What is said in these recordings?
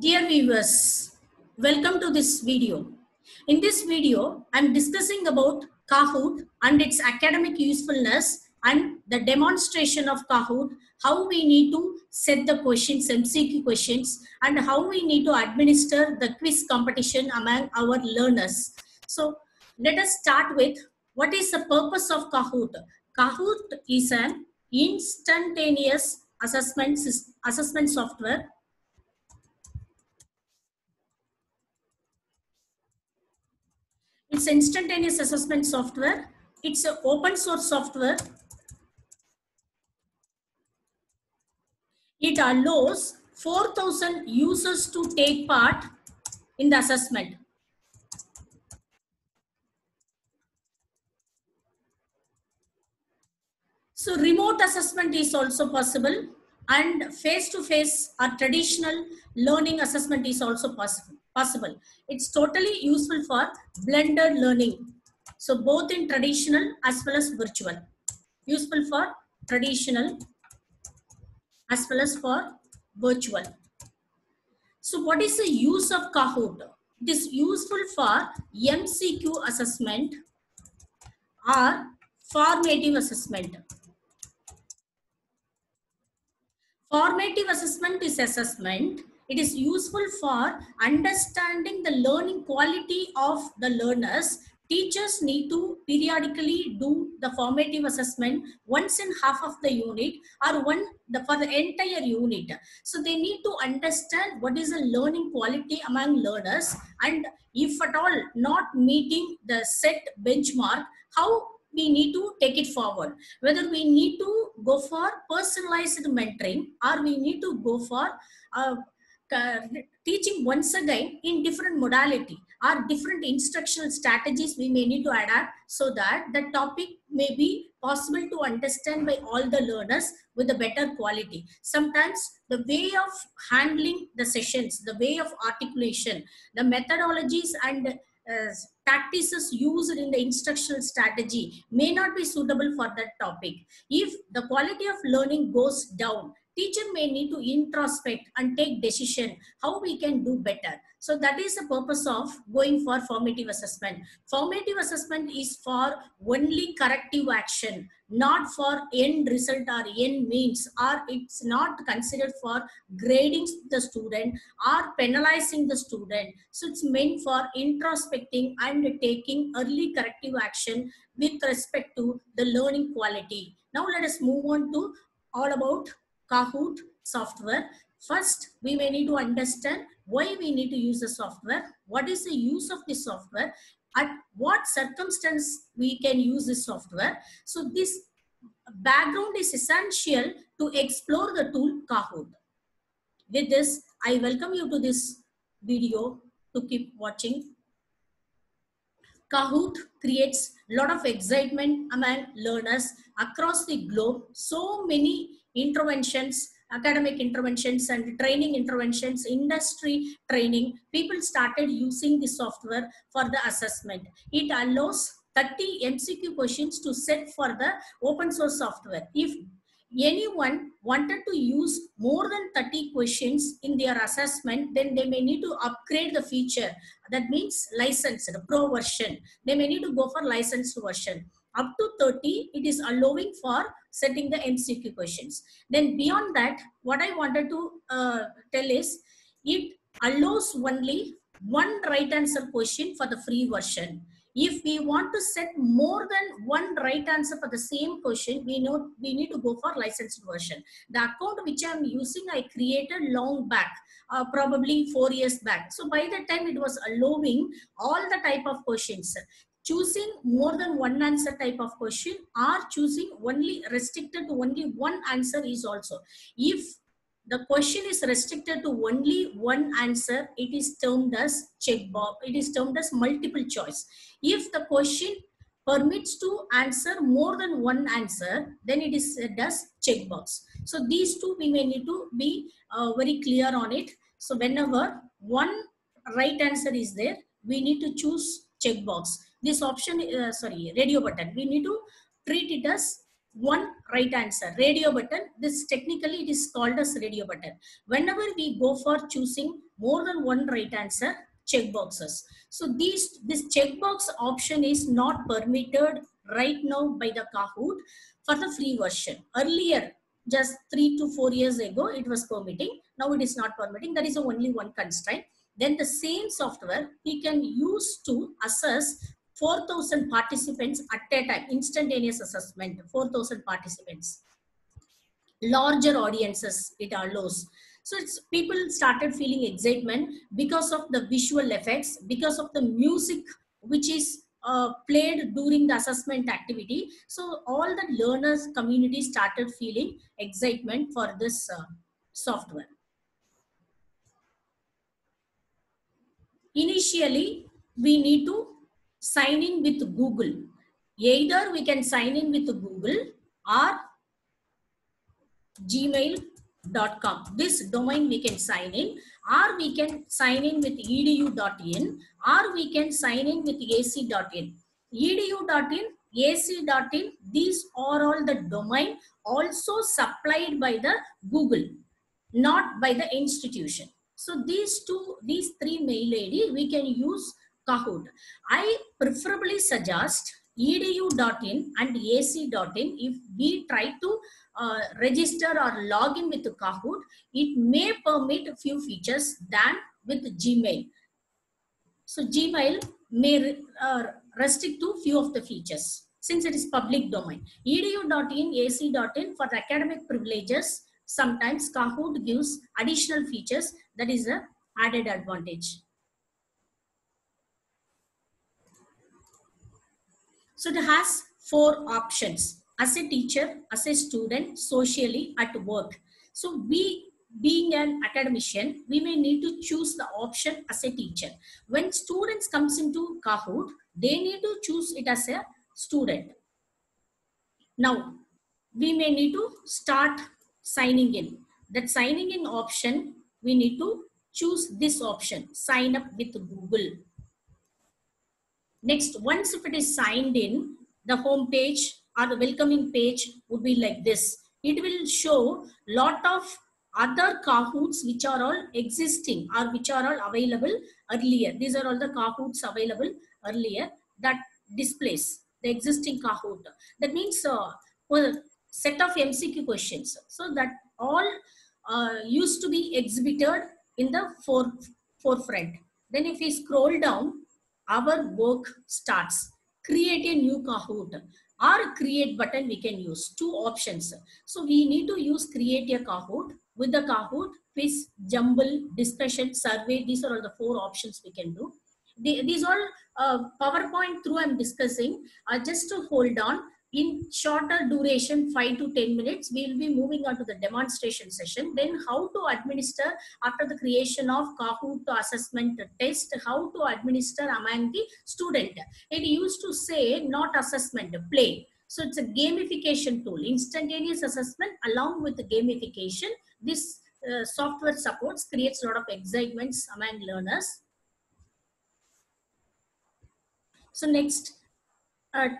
Dear viewers, welcome to this video. In this video, I am discussing about Kahoot and its academic usefulness and the demonstration of Kahoot, how we need to set the questions, MCQ questions, and how we need to administer the quiz competition among our learners. So let us start with what is the purpose of Kahoot. Kahoot is an instantaneous assessment software . It's instantaneous assessment software. It's an open source software. It allows 4,000 users to take part in the assessment. So remote assessment is also possible, and face-to-face or traditional learning assessment is also possible. It's totally useful for blended learning. So both in traditional as well as virtual. Useful for traditional as well as for virtual. So what is the use of Kahoot? It is useful for MCQ assessment or formative assessment. Formative assessment is assessment. It is useful for understanding the learning quality of the learners. Teachers need to periodically do the formative assessment once in half of the unit or for the entire unit. So they need to understand what is the learning quality among learners, and if at all not meeting the set benchmark, how we need to take it forward. Whether we need to go for personalized mentoring or we need to go for teaching once again in different modality or different instructional strategies we may need to adapt, so that the topic may be possible to understand by all the learners with a better quality. Sometimes the way of handling the sessions, the way of articulation, the methodologies and practices used in the instructional strategy may not be suitable for that topic. If the quality of learning goes down, teacher may need to introspect and take decision how we can do better. So that is the purpose of going for formative assessment. Formative assessment is for only corrective action, not for end result or end means, or it's not considered for grading the student or penalizing the student. So it's meant for introspecting and taking early corrective action with respect to the learning quality. Now let us move on to all about Kahoot software. First, we may need to understand why we need to use the software, what is the use of the software, at what circumstance we can use this software. So this background is essential to explore the tool Kahoot. With this, I welcome you to this video to keep watching. Kahoot creates a lot of excitement among learners across the globe. So many interventions, academic interventions and training interventions, industry training, people started using the software for the assessment. It allows 30 MCQ questions to set for the open source software. If anyone wanted to use more than 30 questions in their assessment, then they may need to upgrade the feature. That means licensed, pro version. They may need to go for licensed version. Up to 30, it is allowing for setting the MCQ questions. Then beyond that, what I wanted to tell is, it allows only one right answer question for the free version. If we want to set more than one right answer for the same question, we need to go for licensed version. The account which I am using, I created long back, probably 4 years back. So by that time, it was allowing all the type of questions. Choosing more than one answer type of question or choosing only restricted to only one answer is also. If the question is restricted to only one answer, it is termed as checkbox. It is termed as multiple choice. If the question permits to answer more than one answer, then it is said as checkbox. So these two we may need to be very clear on it. So whenever one right answer is there, we need to choose checkbox. This option, radio button, we need to treat it as one right answer, radio button. This technically it is called as radio button. Whenever we go for choosing more than one right answer, check boxes. So this checkbox option is not permitted right now by the Kahoot for the free version. Earlier, just 3 to 4 years ago, it was permitting. Now it is not permitting. There is only one constraint. Then the same software we can use to assess 4,000 participants at a time, instantaneous assessment, 4,000 participants, larger audiences it allows. So people started feeling excitement because of the visual effects, because of the music which is played during the assessment activity. So all the learners community started feeling excitement for this software. Initially, we need to sign in with Google. Either we can sign in with Google or gmail.com. This domain we can sign in, or we can sign in with edu.in, or we can sign in with ac.in. edu.in, ac.in, these are all the domain also supplied by the Google, not by the institution. So these three mail ID we can use Kahoot. I preferably suggest edu.in and ac.in. If we try to register or log in with Kahoot, it may permit a few features than with Gmail. So Gmail may restrict to few of the features since it is public domain. edu.in, ac.in for the academic privileges. Sometimes Kahoot gives additional features, that is an added advantage. So it has 4 options: as a teacher, as a student, socially, at work. So we, being an academician, we may need to choose the option as a teacher. When students comes into Kahoot, they need to choose it as a student. Now, we may need to start signing in. That signing in option, we need to choose this option, sign up with Google. Next, once if it is signed in, the home page or the welcoming page would be like this. It will show lot of other Kahoots which are all existing or which are all available earlier. These are all the Kahoots available earlier that displays the existing Kahoot. That means set of MCQ questions. So that all used to be exhibited in the forefront. Then if we scroll down, our work starts. Create a new Kahoot or create button we can use. 2 options. So we need to use create a Kahoot. With the Kahoot, quiz, jumble, discussion, survey. These are all the 4 options we can do. These all PowerPoint through I'm discussing. Just to hold on. In shorter duration, 5 to 10 minutes, we will be moving on to the demonstration session. Then how to administer after the creation of Kahoot assessment test, how to administer among the student. It used to say not assessment, play. So it's a gamification tool, instantaneous assessment along with the gamification. This software supports, creates a lot of excitements among learners. So next.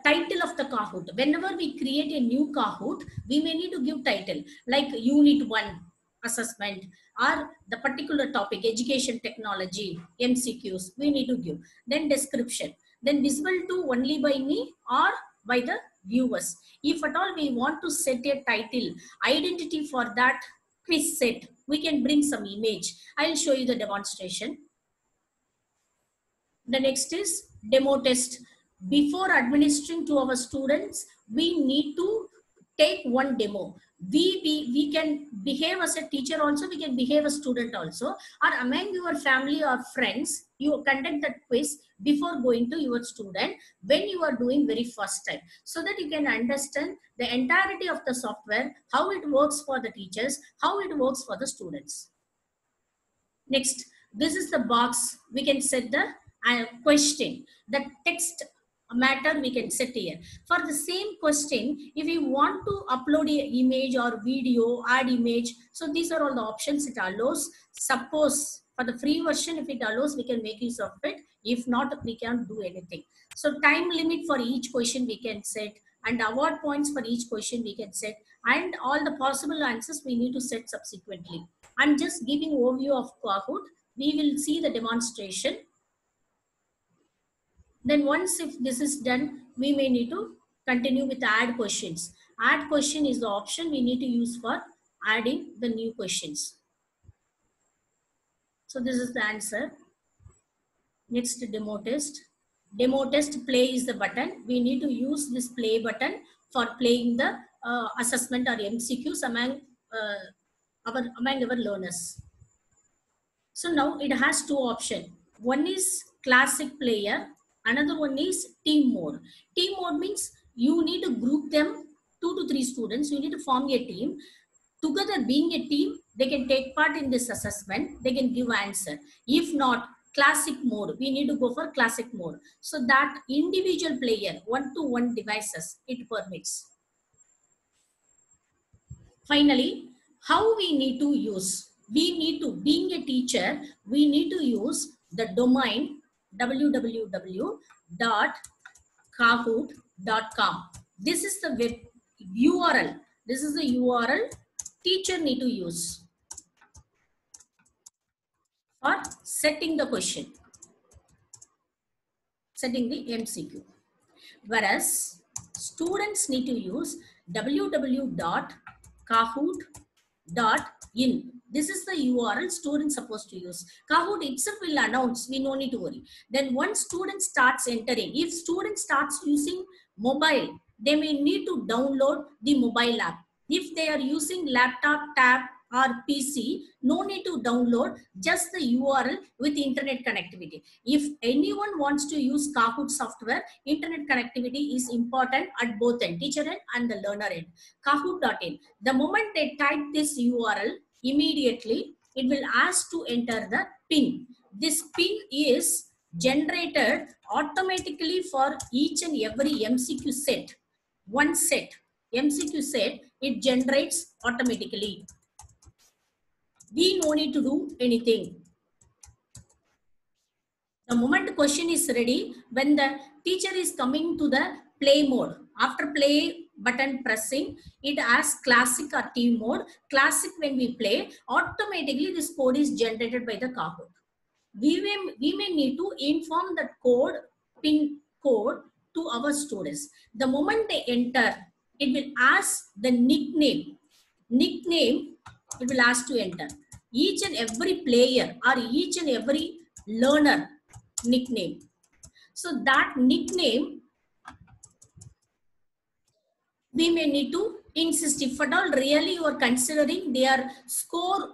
Title of the Kahoot. Whenever we create a new Kahoot, we may need to give title like Unit 1 assessment or the particular topic, education technology, MCQs, we need to give. Then description. Then visible to only by me or by the viewers. If at all we want to set a title, identity for that quiz set, we can bring some image. I'll show you the demonstration. The next is demo test. Before administering to our students, we need to take one demo. We can behave as a teacher also, we can behave as a student also. Or among your family or friends, you conduct that quiz before going to your student when you are doing very first time. So that you can understand the entirety of the software, how it works for the teachers, how it works for the students. Next, this is the box. We can set the question. The text matter we can set here. For the same question, if you want to upload an image or video, add image, so these are all the options it allows. Suppose for the free version, if it allows, we can make use of it. If not, we can't do anything. So time limit for each question we can set, and award points for each question we can set, and all the possible answers we need to set subsequently. I'm just giving overview of Kahoot. We will see the demonstration. Then once if this is done, we may need to continue with add questions. Add question is the option we need to use for adding the new questions. So this is the answer. Next, demo test. Demo test play is the button. We need to use this play button for playing the assessment or MCQs among our learners. So now it has two options. One is classic player. Another one is team mode. Team mode means you need to group them 2 to 3 students. You need to form a team. Together being a team, they can take part in this assessment. They can give answer. If not, classic mode. We need to go for classic mode. So that individual player, one-to-one devices, it permits. Finally, how we need to use? We need to, being a teacher, we need to use the domain www.kahoot.com. This is the web URL. This is the URL teacher need to use for setting the question, setting the MCQ. Whereas students need to use www.kahoot.in. This is the URL students supposed to use. Kahoot itself will announce. We no need to worry. Then once student starts entering, if student starts using mobile, they may need to download the mobile app. If they are using laptop, tab or PC, no need to download, just the URL with internet connectivity. If anyone wants to use Kahoot software, internet connectivity is important at both end, teacher end and the learner end. Kahoot.in. The moment they type this URL, immediately it will ask to enter the PIN. This PIN is generated automatically for each and every MCQ set. One set, MCQ set, it generates automatically. We no need to do anything. The moment the question is ready, when the teacher is coming to the play mode, after play button pressing, it asks classic or team mode. Classic, when we play, automatically this code is generated by the Kahoot. We may need to inform that code, PIN code, to our students. The moment they enter, it will ask the nickname. Nickname, it will ask to enter. Each and every player or each and every learner nickname. So that nickname, we may need to insist. If at all really you are considering their score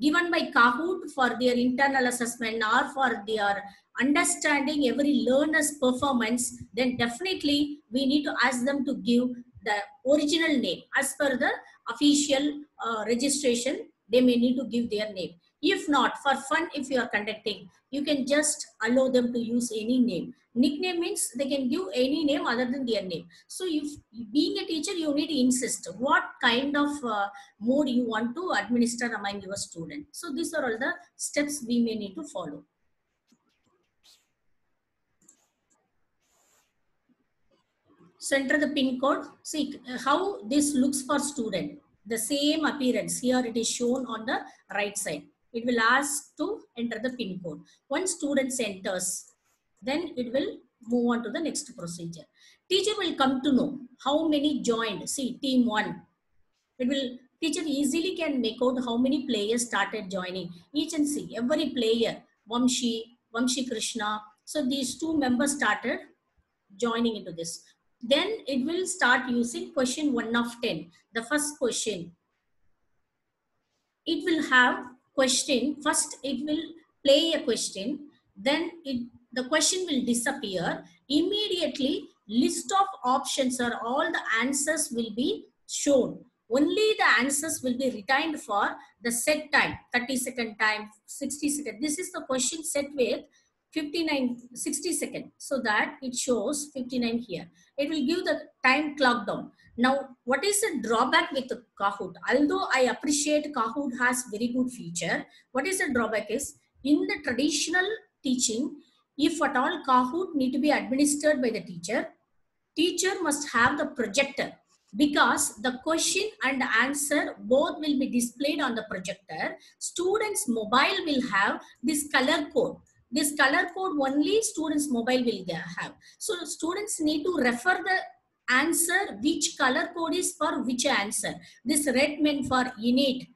given by Kahoot for their internal assessment or for their understanding every learner's performance, then definitely we need to ask them to give the original name. As per the official registration, they may need to give their name. If not, for fun, if you are conducting, you can just allow them to use any name. Nickname means they can give any name other than their name. So if being a teacher, you need to insist what kind of mode you want to administer among your students. So these are all the steps we may need to follow. So enter the PIN code. See how this looks for student. The same appearance here it is shown on the right side. It will ask to enter the PIN code. Once student enters, then it will move on to the next procedure. Teacher will come to know how many joined. See, team 1. It will, teacher easily can make out how many players started joining. Each and see, every player, Vamshi Krishna. So these two members started joining into this. Then it will start using question 1 of 10. The first question. It will have question. First, it will play a question. Then the question will disappear. Immediately, list of options or all the answers will be shown. Only the answers will be retained for the set time, 30-second time, 60-second. This is the question set with 60 seconds, so that it shows 59 here. It will give the time clock down. Now, what is the drawback with Kahoot? Although I appreciate Kahoot has very good feature, what is the drawback is, in the traditional teaching, if at all Kahoot need to be administered by the teacher, teacher must have the projector because the question and answer both will be displayed on the projector. Students' mobile will have this color code. This color code only students' mobile will have. So students need to refer the answer, which color code is for which answer. This red meant for init,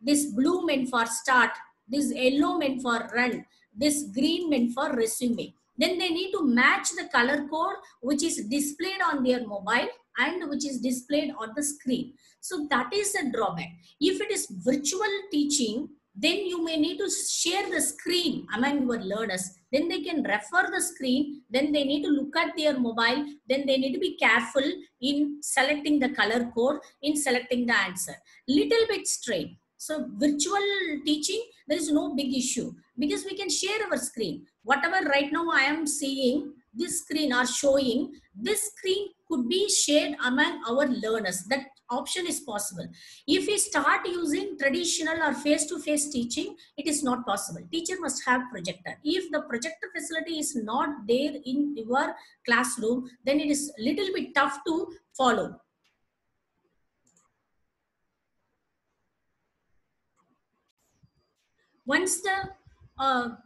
this blue meant for start, this yellow meant for run, this green meant for resume. Then they need to match the color code which is displayed on their mobile and which is displayed on the screen. So that is a drawback. If it is virtual teaching, then you may need to share the screen among your learners. Then they can refer the screen. Then they need to look at their mobile. Then they need to be careful in selecting the color code, in selecting the answer. Little bit strain. So virtual teaching, there is no big issue because we can share our screen. Whatever right now I am seeing, this screen are showing, this screen could be shared among our learners. That option is possible. If we start using traditional or face-to-face teaching, it is not possible. Teacher must have projector. If the projector facility is not there in your classroom, then it is little bit tough to follow. Once the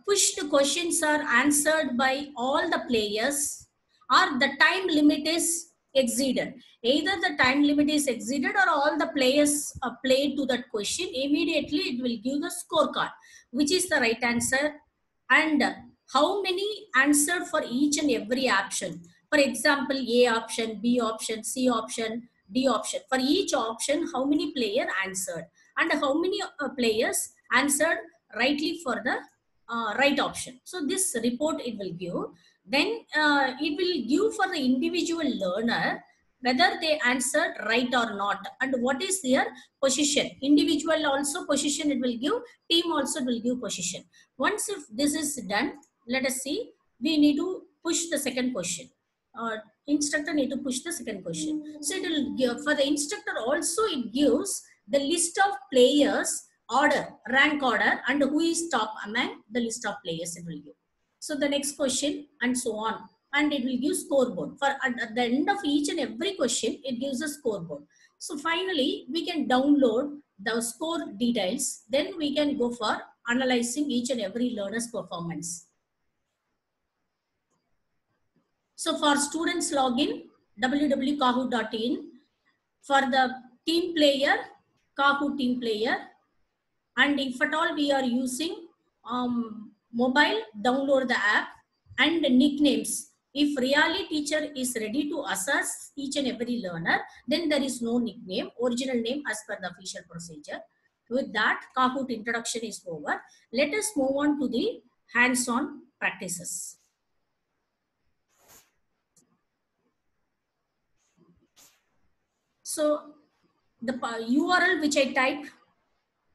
pushed questions are answered by all the players, or the time limit is exceeded. Either the time limit is exceeded or all the players play to that question, immediately it will give the scorecard, which is the right answer and how many answered for each and every option. For example, A option, B option, C option, D option. For each option, how many players answered and how many players answered rightly for the right option. So this report it will give. Then it will give for the individual learner whether they answered right or not and what is their position. Individual also position it will give, team also will give position. Once if this is done, let us see, we need to push the second question. Instructor need to push the second question. So it will give, for the instructor also it gives the list of players order, rank order and who is top among the list of players it will give. So the next question and so on, and it will give scoreboard. For at the end of each and every question, it gives a scoreboard. So finally, we can download the score details. Then we can go for analyzing each and every learner's performance. So for students login, www.kahoot.in. For the team player, Kahoot team player. And if at all we are using mobile, download the app and nicknames. If really teacher is ready to assess each and every learner, then there is no nickname, original name as per the official procedure. With that, Kahoot introduction is over. Let us move on to the hands-on practices. So the URL which I typed,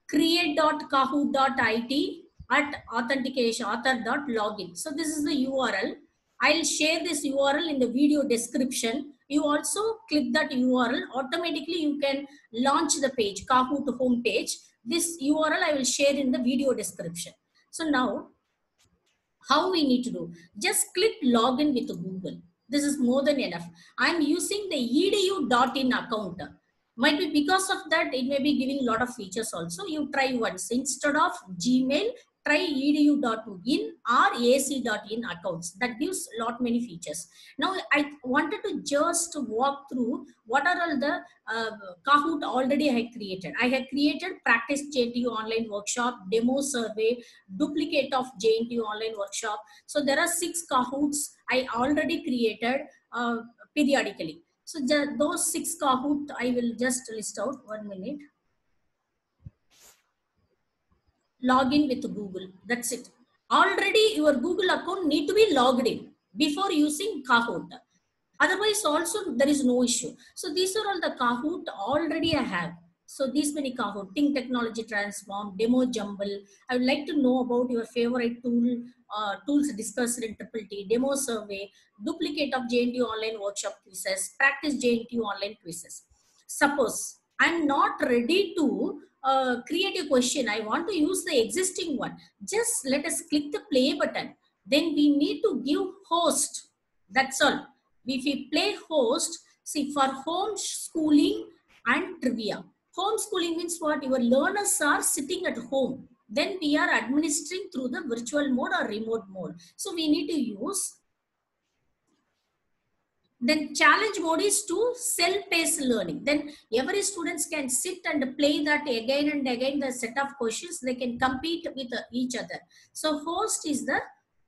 create.kahoot.it/author.login. So this is the URL. I'll share this URL in the video description. You also click that URL. Automatically you can launch the page, Kahoot home page. This URL I will share in the video description. So now how we need to do? Just click login with Google. This is more than enough. I'm using the edu.in account. Might be because of that, it may be giving a lot of features also. You try once. Instead of Gmail, try edu.in or ac.in accounts. That gives a lot many features. Now, I wanted to just walk through what are all the Kahoot already I had created. I had created practice JNTU online workshop, demo survey, duplicate of JNTU online workshop. So there are 6 Kahoots I already created periodically. So those 6 Kahoot, I will just list out. 1 minute. Login with Google. That's it. Already your Google account need to be logged in before using Kahoot. Otherwise also there is no issue. So these are all the Kahoot already I have. So these many Kahoot, Think Technology Transform, Demo Jumble. I would like to know about your favorite tool, tools discussed in TTT, Demo Survey, Duplicate of JNTU Online Workshop Quizzes, Practice JNTU Online Quizzes. Suppose I'm not ready to create a question. I want to use the existing one. Just let us click the play button. Then we need to give host. That's all. If we play host, see, for homeschooling and trivia. Homeschooling means what? Your learners are sitting at home. Then we are administering through the virtual mode or remote mode. So we need to use. Then challenge mode is to self-paced learning. Then every students can sit and play that again and again, the set of questions. They can compete with each other. So host is the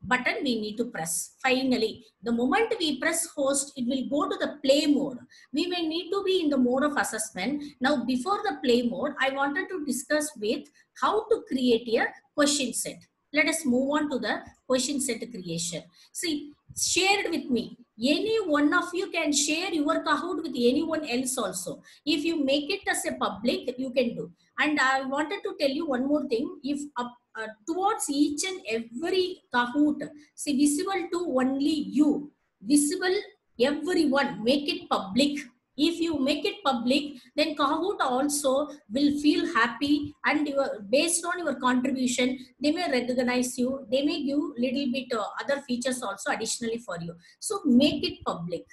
button we need to press. Finally, the moment we press host, it will go to the play mode. We may need to be in the mode of assessment. Now, before the play mode, I wanted to discuss with how to create a question set. Let us move on to the question set creation. See, shared with me. Any one of you can share your Kahoot with anyone else also. If you make it as a public, you can do. And I wanted to tell you one more thing. If towards each and every Kahoot, see, visible to only you, visible everyone, make it public. If you make it public, then Kahoot also will feel happy, and based on your contribution, they may recognize you. They may give little bit other features also additionally for you. So make it public.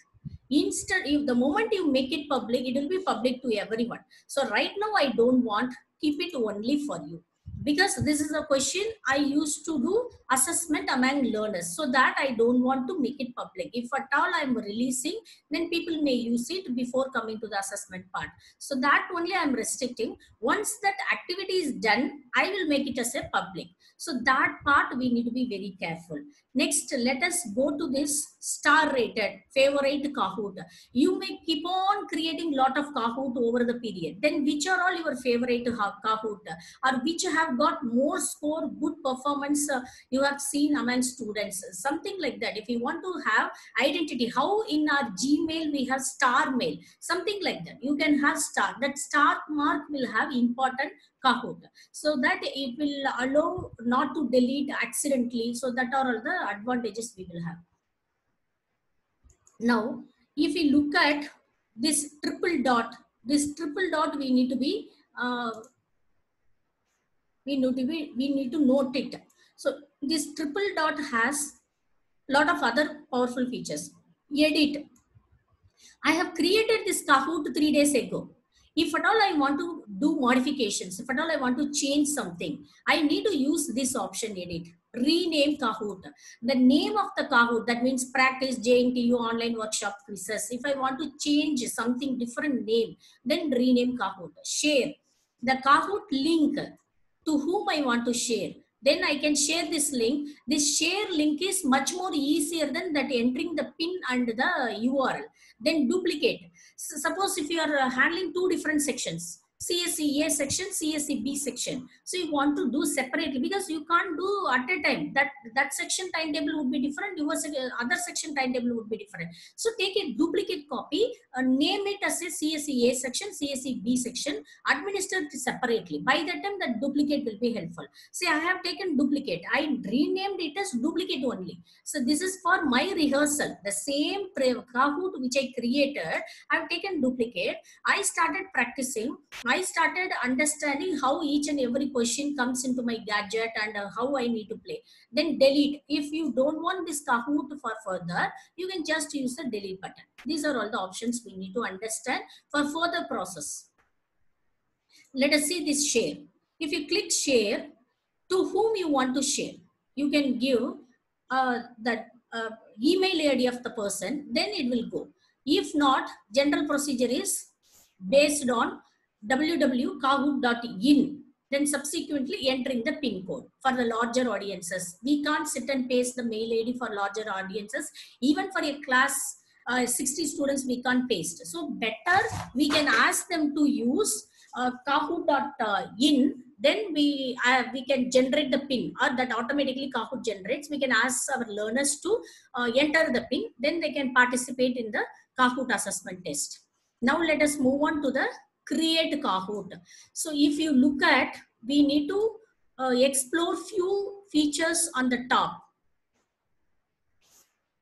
Instead, if the moment you make it public, it will be public to everyone. So right now, I don't want, keep it only for you. Because this is a question I used to do assessment among learners. So that I don't want to make it public. If at all I'm releasing, then people may use it before coming to the assessment part. So that only I'm restricting. Once that activity is done, I will make it as a public. So that part we need to be very careful. Next, let us go to this star rated favorite Kahoot. You may keep on creating lot of Kahoot over the period. Then which are all your favorite Kahoot, or which have got more score, good performance you have seen among students, something like that. If you want to have identity, how in our Gmail we have star mail, something like that. You can have star, that star mark will have important Kahoot, so that it will allow not to delete accidentally. So that are all the advantages we will have. Now, if we look at this triple dot, we need to be we need to note it. So this triple dot has lot of other powerful features. Edit. I have created this Kahoot 3 days ago. If at all I want to do modifications, if at all I want to change something, I need to use this option, edit. Rename Kahoot. The name of the Kahoot, that means practice, JNTU, online workshop, quizzes. If I want to change something different name, then rename Kahoot. Share. The Kahoot link. To whom I want to share. Then I can share this link. This share link is much more easier than that entering the pin and the URL. Then duplicate. So suppose if you are handling two different sections, CSE A section, CSE B section. So you want to do separately because you can't do at a time. That section timetable would be different. Your other section timetable would be different. So take a duplicate copy, name it as a CSE A section, CSE B section, administer it separately. By that time, that duplicate will be helpful. See, I have taken duplicate. I renamed it as duplicate only. So this is for my rehearsal. The same Kahoot which I created, I have taken duplicate. I started practicing. I started understanding how each and every question comes into my gadget and how I need to play. Then delete. If you don't want this Kahoot for further, you can just use the delete button. These are all the options we need to understand for further process. Let us see this share. If you click share, to whom you want to share, you can give that email ID of the person, then it will go. If not, general procedure is based on www.kahoot.in, then subsequently entering the pin code for the larger audiences. We can't sit and paste the mail ID for larger audiences. Even for a class 60 students, we can't paste. So better we can ask them to use kahoot.in. Then we can generate the pin, or that automatically Kahoot generates. We can ask our learners to enter the pin. Then they can participate in the Kahoot assessment test. Now let us move on to the create Kahoot. So if you look at, we need to explore few features on the top.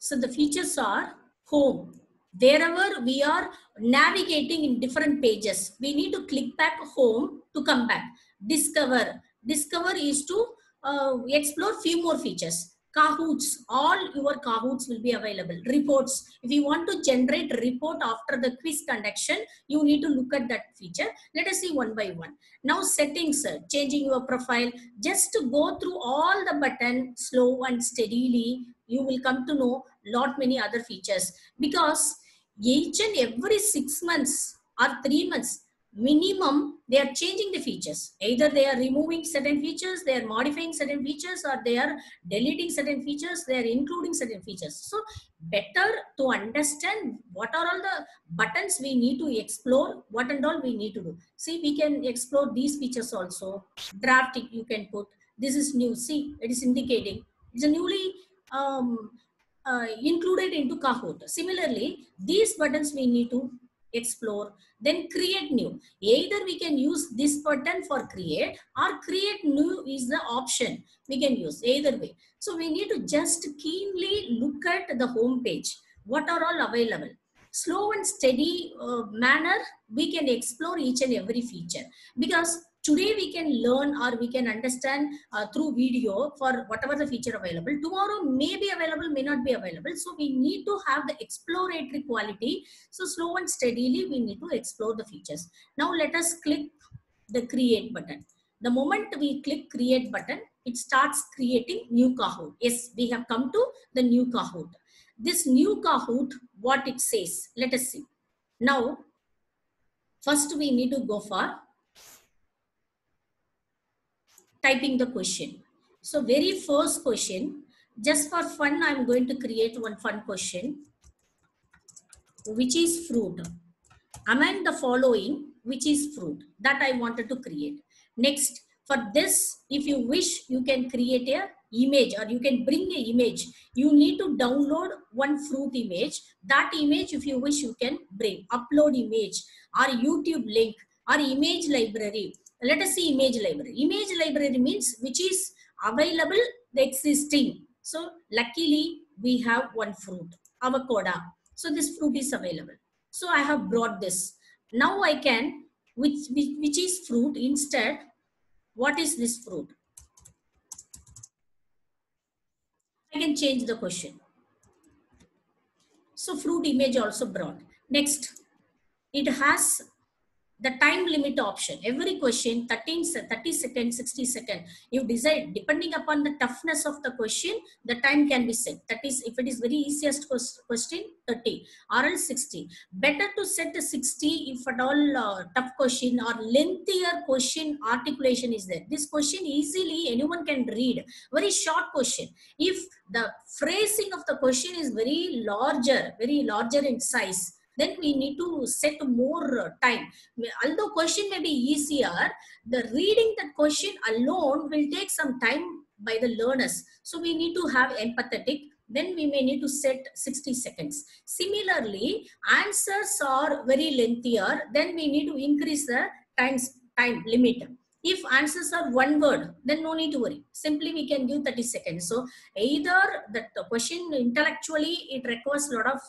So the features are home. Wherever we are navigating in different pages, we need to click back home to come back. Discover. Discover is to explore few more features. Kahoots, all your Kahoots will be available. Reports, if you want to generate report after the quiz conduction, you need to look at that feature. Let us see one by one. Now settings, changing your profile. Just to go through all the button slow and steadily, you will come to know lot many other features, because each and every 6 months or 3 months minimum they are changing the features. Either they are removing certain features, they are modifying certain features, or they are deleting certain features, they are including certain features. So better to understand what are all the buttons we need to explore, what and all we need to do. See, we can explore these features also. Drafting, you can put this is new. See, it is indicating it's a newly included into Kahoot. Similarly, these buttons we need to explore. Then create new, either we can use this button for create, or create new is the option we can use, either way. So we need to just keenly look at the home page, what are all available. Slow and steady manner we can explore each and every feature, because today we can learn or we can understand through video for whatever the feature available. Tomorrow may be available, may not be available. So we need to have the exploratory quality. So slow and steadily we need to explore the features. Now let us click the create button. The moment we click create button, it starts creating new Kahoot. Yes, we have come to the new Kahoot. This new Kahoot, what it says, let us see. Now, first we need to go for typing the question. So very first question, just for fun, I'm going to create one fun question. Which is fruit? Among the following, which is fruit? That I wanted to create. Next, for this, if you wish, you can create a image or you can bring an image. You need to download one fruit image. That image, if you wish, you can bring. Upload image or YouTube link or image library. Let us see image library. Image library means which is available, the existing. So luckily we have one fruit, avocado. So this fruit is available. So I have brought this. Now I can, which is fruit instead, what is this fruit? I can change the question. So fruit image also brought. Next, it has the time limit option. Every question, 30 seconds, 60 seconds. You decide, depending upon the toughness of the question, the time can be set. That is, if it is very easiest question, 30 or else 60. Better to set a 60 if at all tough question or lengthier question articulation is there. This question easily anyone can read. Very short question. If the phrasing of the question is very larger in size, then we need to set more time. Although question may be easier, the reading that question alone will take some time by the learners. So we need to have empathetic. Then we may need to set 60 seconds. Similarly, answers are very lengthier. Then we need to increase the time limit. If answers are one word, then no need to worry. Simply we can give 30 seconds. So either that the question intellectually, it requires a lot of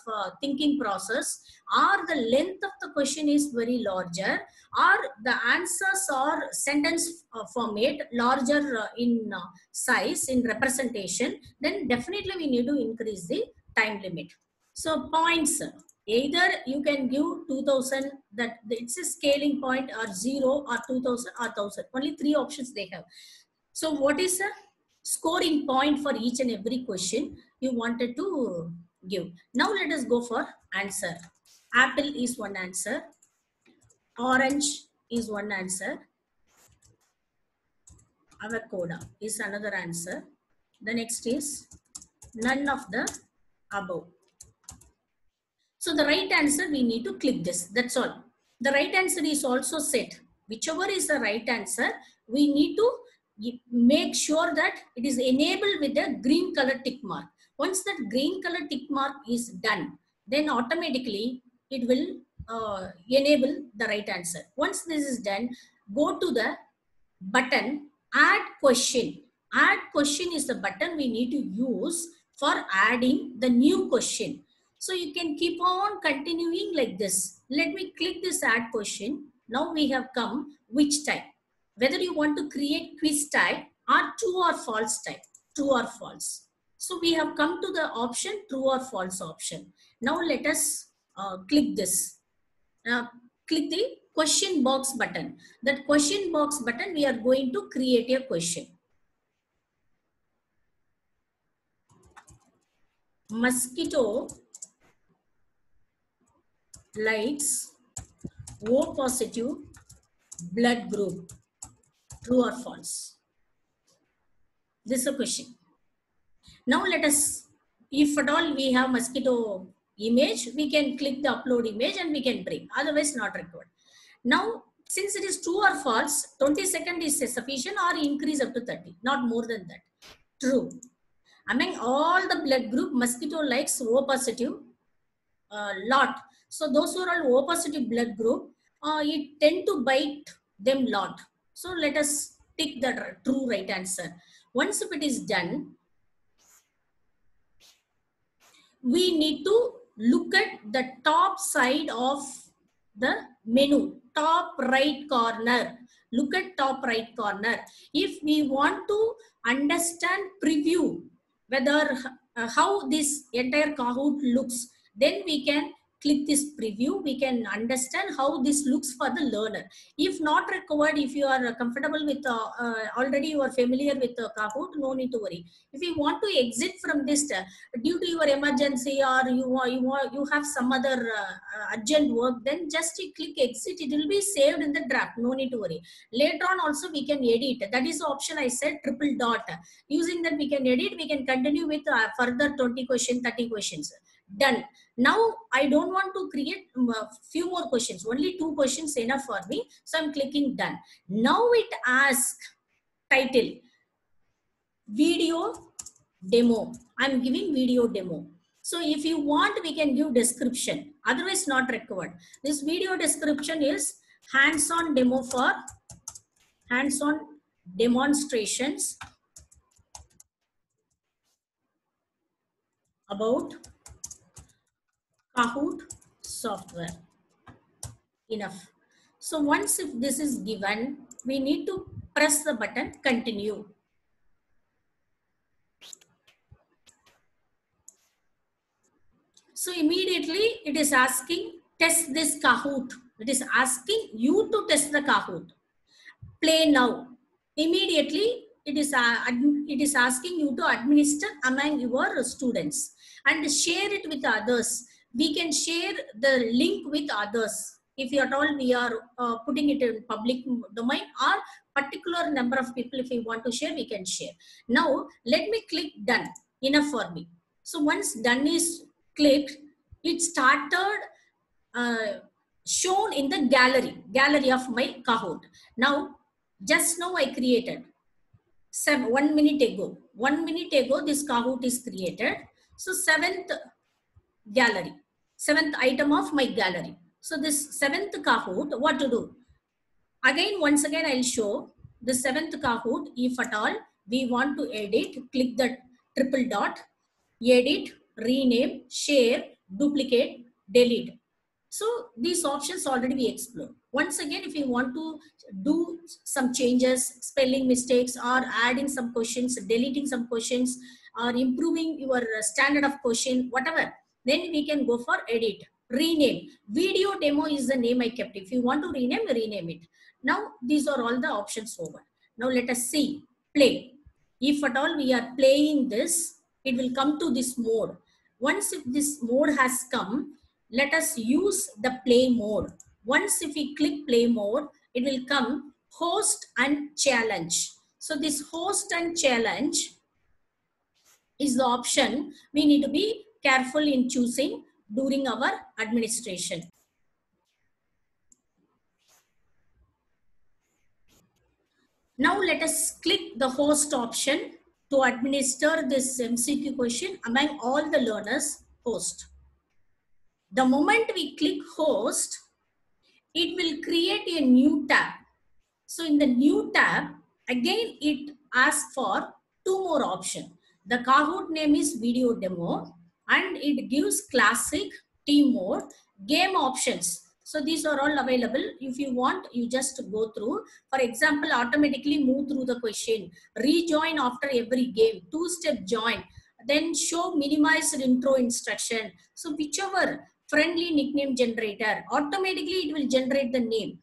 thinking process, or the length of the question is very larger, or the answers or sentence format larger in size, in representation, then definitely we need to increase the time limit. So points. Either you can give 2000, that it's a scaling point, or 0 or 2000 or 1000. Only three options they have. So what is a scoring point for each and every question you wanted to give? Now let us go for answer. Apple is one answer. Orange is one answer. Avocado is another answer. The next is none of the above. So the right answer, we need to click this, that's all. The right answer is also set. Whichever is the right answer, we need to make sure that it is enabled with the green color tick mark. Once that green color tick mark is done, then automatically it will enable the right answer. Once this is done, go to the button, add question. Add question is the button we need to use for adding the new question. So you can keep on continuing like this. Let me click this add question. Now we have come which type. Whether you want to create quiz type or true or false type. True or false. So we have come to the option true or false option. Now let us click this. Now click the question box button. That question box button, we are going to create a question. Mosquito likes O positive blood group. True or false? This is a question. Now let us, if at all we have mosquito image, we can click the upload image and we can bring, otherwise not required. Now since it is true or false, 20 seconds is sufficient, or increase up to 30, not more than that. True. Among all the blood group, mosquito likes O positive lot. So those who are all O positive blood group, it tend to bite them lot. So let us tick the true right answer. Once if it is done, we need to look at the top side of the menu, top right corner. Look at top right corner. If we want to understand preview, whether how this entire Kahoot looks, then we can click this preview. We can understand how this looks for the learner. If not required, if you are comfortable with already you are familiar with Kahoot, no need to worry. If you want to exit from this due to your emergency, or you have some other urgent work, then just click exit. It will be saved in the draft. No need to worry. Later on also we can edit. That is the option I said, triple dot. Using that we can edit. We can continue with further 20 questions, 30 questions. Done. Now I don't want to create a few more questions, only 2 questions enough for me, so I'm clicking done. Now it asks title, video demo. I'm giving video demo. So if you want, we can give description, otherwise not required. This video description is hands-on demo for hands-on demonstrations about Kahoot software. Enough. So once if this is given, we need to press the button continue. So immediately it is asking test this Kahoot. It is asking you to test the Kahoot. Play now. Immediately it is asking you to administer among your students and share it with others. We can share the link with others if at all we are putting it in public domain, or particular number of people if we want to share, we can share. Now let me click done. Enough for me. So once done is clicked, it started shown in the gallery of my Kahoot. Now just now I created 1 minute ago this Kahoot is created. So 7th gallery, 7th item of my gallery. So this 7th Kahoot, what to do? Once again I'll show the 7th Kahoot. If at all we want to edit, click the triple dot, edit, rename, share, duplicate, delete. So these options already we explored. Once again, if you want to do some changes, spelling mistakes, or adding some questions, deleting some questions, or improving your standard of question, whatever, then we can go for edit, rename. Video demo is the name I kept. If you want to rename, rename it. Now these are all the options over. Now let us see, play. If at all we are playing this, it will come to this mode. Once if this mode has come, let us use the play mode. Once if we click play mode, it will come host and challenge. So this host and challenge is the option we need to be careful in choosing during our administration. Now let us click the host option to administer this MCQ question among all the learners, host. The moment we click host, it will create a new tab. So in the new tab, again it asks for 2 more options. The Kahoot name is video demo, and it gives classic, team mode, game options. So these are all available. If you want, you just go through. For example, automatically move through the question, rejoin after every game, 2-step join, then show minimized intro instruction. So whichever friendly nickname generator, automatically it will generate the name.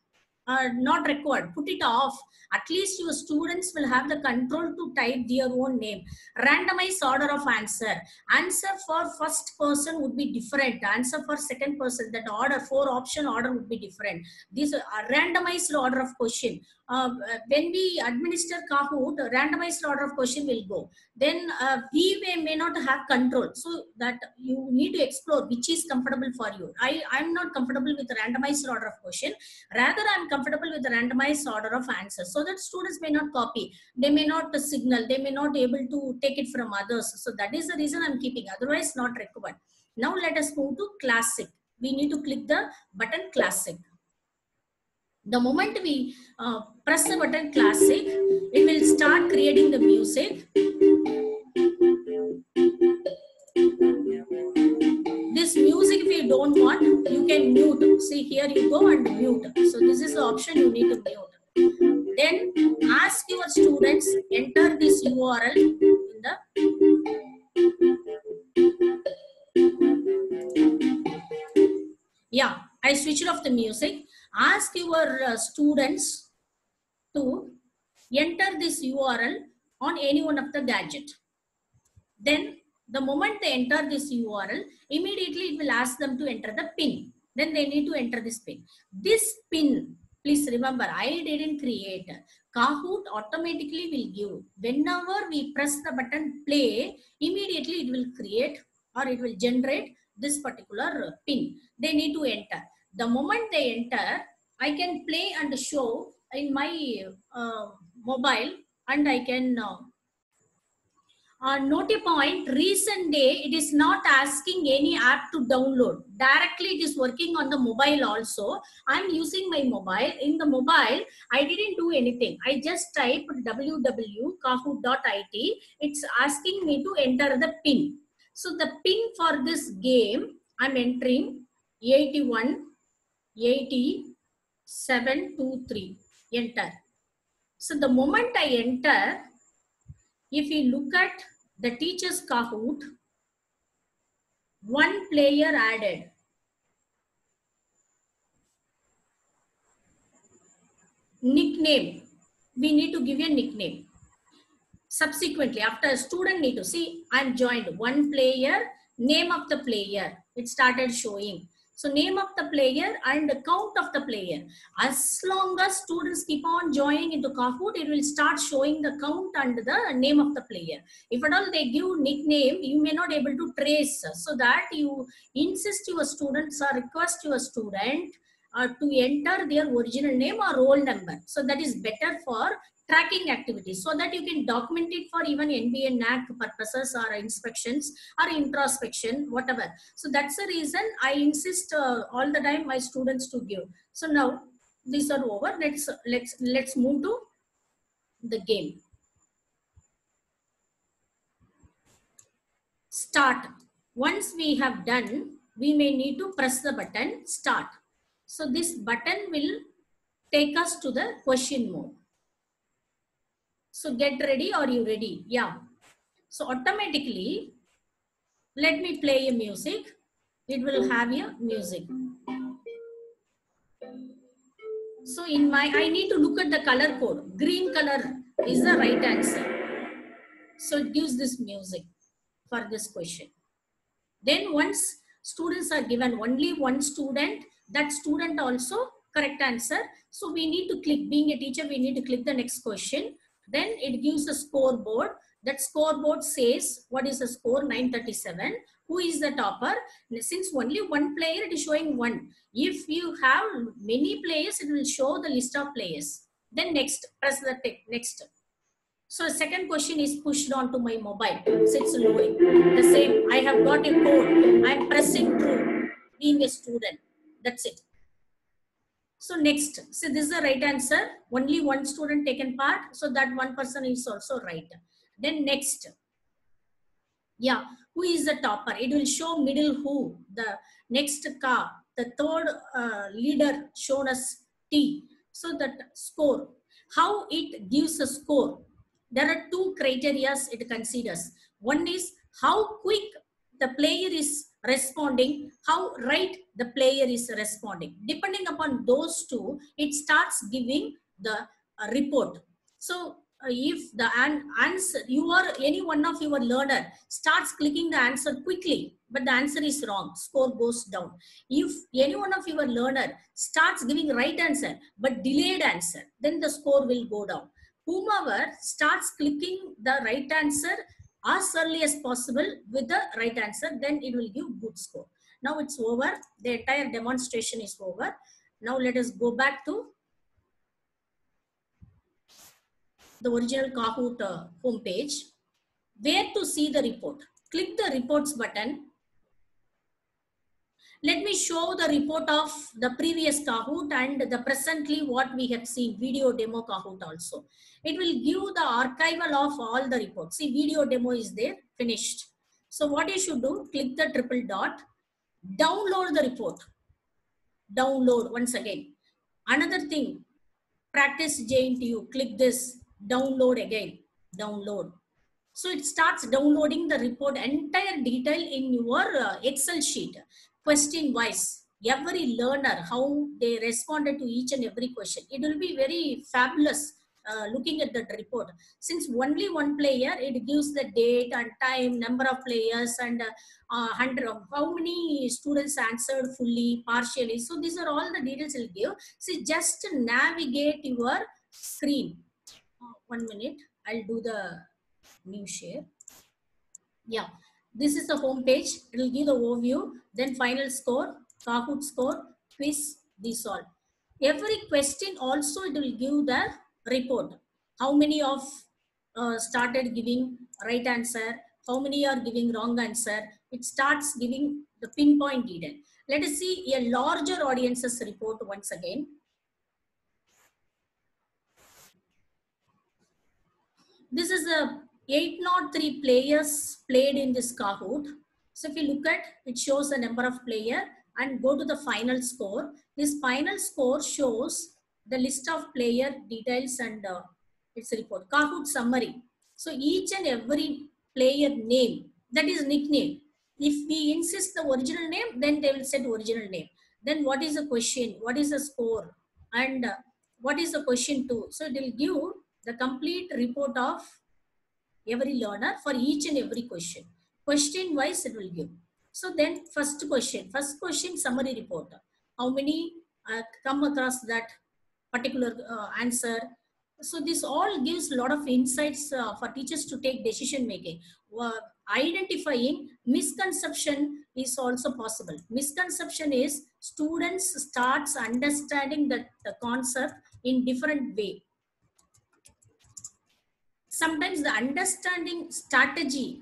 Not required. Put it off. At least your students will have the control to type their own name. Randomize order of answer. Answer for first person would be different. Answer for second person. That order, four option order would be different. This randomized order of question. When we administer Kahoot, randomized order of question will go. Then we may not have control, so that you need to explore which is comfortable for you. I'm not comfortable with randomized order of question. Rather, I'm comfortable with randomized order of answer, so that students may not copy, they may not signal, they may not able to take it from others. So that is the reason I'm keeping. Otherwise, not required. Now let us move to classic. We need to click the button classic. The moment we press the button classic, it will start creating the music. This music, if you don't want, you can mute. See, here you go and mute. So this is the option you need to mute. Then ask your students enter this URL in the. Yeah, I switched off the music. Ask your students to enter this URL on any one of the gadget. Then the moment they enter this URL, immediately it will ask them to enter the pin. Then they need to enter this pin. This pin, please remember, I didn't create. Kahoot automatically will give. Whenever we press the button play, immediately it will create or it will generate this particular pin. They need to enter. The moment they enter, I can play and show in my mobile, and I can note a point. Recent day, it is not asking any app to download. Directly, it is working on the mobile also. I'm using my mobile. In the mobile, I didn't do anything. I just typed www.kahoot.it. It's asking me to enter the pin. So the pin for this game, I'm entering 81 8723. Enter. So the moment I enter, if you look at the teacher's Kahoot, one player added. Nickname. We need to give a nickname. Subsequently, after a student need to see, I'm joined. One player, name of the player. It started showing. So name of the player and the count of the player. As long as students keep on joining into Kahoot, it will start showing the count and the name of the player. If at all they give nickname, you may not able to trace. So that you insist your students or request your student to enter their original name or roll number. So that is better for tracking activities, so that you can document it for even NBA NAC purposes or inspections or introspection, whatever. So that's the reason I insist all the time my students to give. So now these are over. Let's move to the game. Start. Once we have done, we may need to press the button start. So this button will take us to the question mode. So get ready. Are you ready? Yeah. So automatically, let me play a music. It will have a music. So in my, I need to look at the color code. Green color is the right answer. So it gives this music for this question. Then once students are given, only one student, that student also correct answer. So we need to click, being a teacher, we need to click the next question. Then it gives a scoreboard. That scoreboard says what is the score, 937. Who is the topper? Since only one player, it is showing one. If you have many players, it will show the list of players. Then next, press the next. So the second question is pushed onto my mobile. So it's loading. The same, I have got a code. I am pressing through, being a student. That's it. So next, so this is the right answer. Only one student taken part, so that one person is also right. Then next, yeah, who is the topper? It will show middle who, the next car, the third leader shown as T. So that score, how it gives a score. There are two criteria it considers. One is how quick the player is responding, how right the player is responding. Depending upon those two, it starts giving the report. So if the answer, any one of your learner starts clicking the answer quickly, but the answer is wrong, score goes down. If any one of your learner starts giving right answer, but delayed answer, then the score will go down. Whomever starts clicking the right answer as early as possible with the right answer, then it will give good score. Now it's over. The entire demonstration is over. Now let us go back to the original Kahoot homepage. Where to see the report? Click the reports button. Let me show the report of the previous Kahoot and the presently what we have seen, video demo Kahoot also. It will give the archival of all the reports. See, video demo is there, finished. So what you should do, click the triple dot, download the report. Download once again. Another thing, practice JNTU, click this, download again, download. So it starts downloading the report, entire detail in your Excel sheet. Question wise, every learner, how they responded to each and every question. It will be very fabulous looking at the report. Since only one player, it gives the date and time, number of players and how many students answered fully, partially. So these are all the details it will give. So just navigate your screen. 1 minute, I'll do the new share. Yeah. This is the home page. It will give the overview, then final score, Kahoot score, quiz, this all. Every question also it will give the report. How many of started giving right answer, how many are giving wrong answer. It starts giving the pinpoint detail. Let us see a larger audience's report once again. This is a 803 players played in this Kahoot. So if you look at, it shows the number of player and go to the final score. This final score shows the list of player details and its report. Kahoot summary. So each and every player name, that is nickname. If we insist the original name, then they will set original name. Then what is the question? What is the score? And what is the question to? So it will give the complete report of every learner for each and every question. Question wise it will give. So then first question summary report. How many come across that particular answer. So this all gives a lot of insights for teachers to take decision making. Identifying misconception is also possible. Misconception is students starts understanding the concept in different way. Sometimes the understanding strategy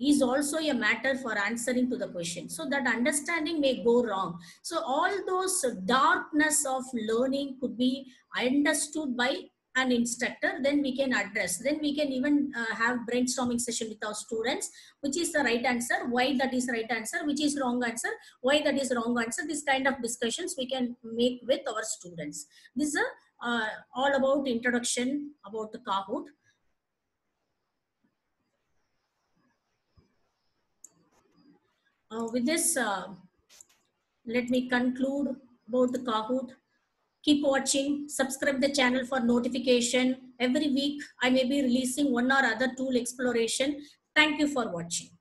is also a matter for answering to the question. So that understanding may go wrong. So all those darkness of learning could be understood by an instructor. Then we can address. Then we can even have brainstorming session with our students. Which is the right answer? Why that is right answer? Which is wrong answer? Why that is wrong answer? This kind of discussions we can make with our students. This is all about introduction about the Kahoot. With this, let me conclude about the Kahoot. Keep watching, subscribe the channel for notification. Every week I may be releasing one or other tool exploration. Thank you for watching.